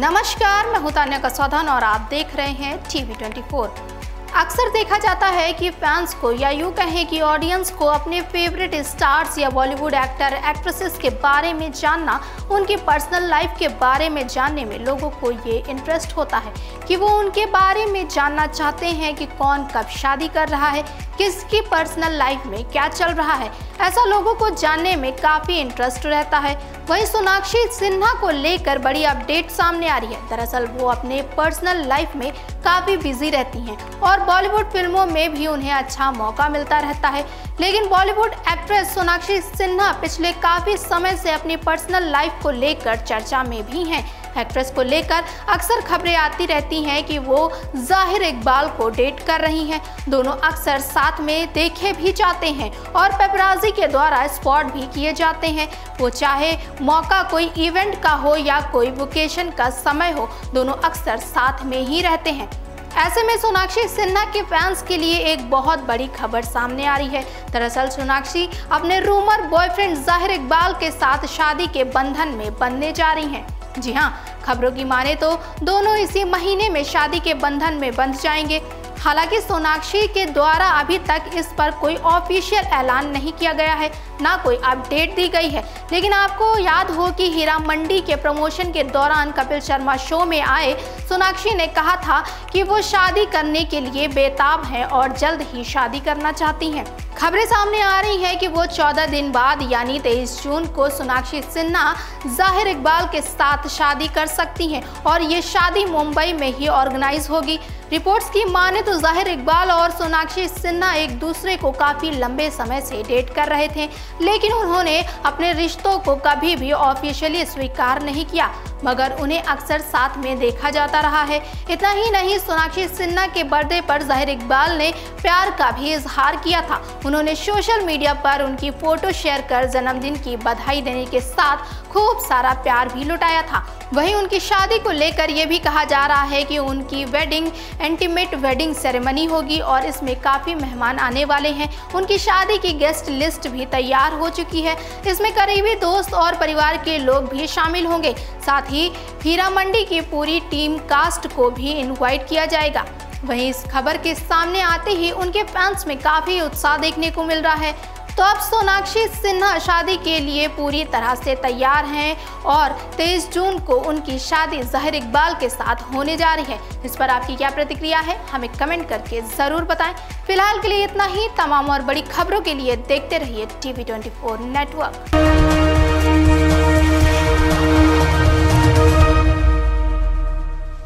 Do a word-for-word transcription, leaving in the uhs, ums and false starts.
नमस्कार, मैं हूं तान्या सौधान और आप देख रहे हैं टीवी चौबीस। अक्सर देखा जाता है कि फैंस को या यूं कहें कि ऑडियंस को अपने फेवरेट स्टार्स या बॉलीवुड एक्टर एक्ट्रेसेस के बारे में जानना, उनकी पर्सनल लाइफ के बारे में जानने में लोगों को ये इंटरेस्ट होता है कि वो उनके बारे में जानना चाहते हैं कि कौन कब शादी कर रहा है, किसकी पर्सनल लाइफ में क्या चल रहा है। ऐसा लोगों को जानने में काफ़ी इंटरेस्ट रहता है। वहीं सोनाक्षी सिन्हा को लेकर बड़ी अपडेट सामने आ रही है। दरअसल वो अपने पर्सनल लाइफ में काफ़ी बिजी रहती हैं और बॉलीवुड फिल्मों में भी उन्हें अच्छा मौका मिलता रहता है, लेकिन बॉलीवुड एक्ट्रेस सोनाक्षी सिन्हा पिछले काफ़ी समय से अपनी पर्सनल लाइफ को लेकर चर्चा में भी हैं। एक्ट्रेस को लेकर अक्सर खबरें आती रहती हैं कि वो ज़ाहिर इकबाल को डेट कर रही हैं। दोनों अक्सर साथ में देखे भी जाते हैं और पेपराजी के द्वारा स्पॉट भी किए जाते हैं। वो चाहे मौका कोई इवेंट का हो या कोई वेकेशन का समय हो, दोनों अक्सर साथ में ही रहते हैं। ऐसे में सोनाक्षी सिन्हा के फैंस के लिए एक बहुत बड़ी खबर सामने आ रही है। दरअसल सोनाक्षी अपने रूमर बॉयफ्रेंड ज़ाहिर इकबाल के साथ शादी के बंधन में बंधने जा रही हैं। जी हाँ, खबरों की माने तो दोनों इसी महीने में शादी के बंधन में बंध जाएंगे। हालांकि सोनाक्षी के द्वारा अभी तक इस पर कोई ऑफिशियल ऐलान नहीं किया गया है, ना कोई अपडेट दी गई है। लेकिन आपको याद हो कि हीरा मंडी के प्रमोशन के दौरान कपिल शर्मा शो में आए सोनाक्षी ने कहा था कि वो शादी करने के लिए बेताब हैं और जल्द ही शादी करना चाहती हैं। खबरें सामने आ रही हैं कि वो चौदह दिन बाद यानी तेईस जून को सोनाक्षी सिन्हा ज़ाहिर इकबाल के साथ शादी कर सकती हैं और ये शादी मुंबई में ही ऑर्गेनाइज होगी। रिपोर्ट्स की माने तो ज़ाहिर इकबाल और सोनाक्षी सिन्हा एक दूसरे को काफ़ी लंबे समय से डेट कर रहे थे, लेकिन उन्होंने अपने रिश्तों को कभी भी ऑफिशियली स्वीकार नहीं किया, मगर उन्हें अक्सर साथ में देखा जाता रहा है। इतना ही नहीं, सोनाक्षी सिन्हा के बर्थडे पर ज़ाहिर इकबाल ने प्यार का भी इजहार किया था। उन्होंने सोशल मीडिया पर उनकी फोटो शेयर कर जन्मदिन की बधाई देने के साथ खूब सारा प्यार भी लुटाया था। वहीं उनकी शादी को लेकर यह भी कहा जा रहा है कि उनकी वेडिंग इंटीमेट वेडिंग सेरेमनी होगी और इसमें काफ़ी मेहमान आने वाले हैं। उनकी शादी की गेस्ट लिस्ट भी तैयार हो चुकी है, इसमें करीबी दोस्त और परिवार के लोग भी शामिल होंगे। साथ ही हीरा मंडी की पूरी टीम कास्ट को भी इन्वाइट किया जाएगा। वहीं इस खबर के सामने आते ही उनके फैंस में काफ़ी उत्साह देखने को मिल रहा है। तो अब सोनाक्षी सिन्हा शादी के लिए पूरी तरह से तैयार हैं और तेईस जून को उनकी शादी ज़ाहिर इकबाल के साथ होने जा रही है। इस पर आपकी क्या प्रतिक्रिया है, हमें कमेंट करके ज़रूर बताएं। फिलहाल के लिए इतना ही। तमाम और बड़ी खबरों के लिए देखते रहिए टीवी चौबीस नेटवर्क।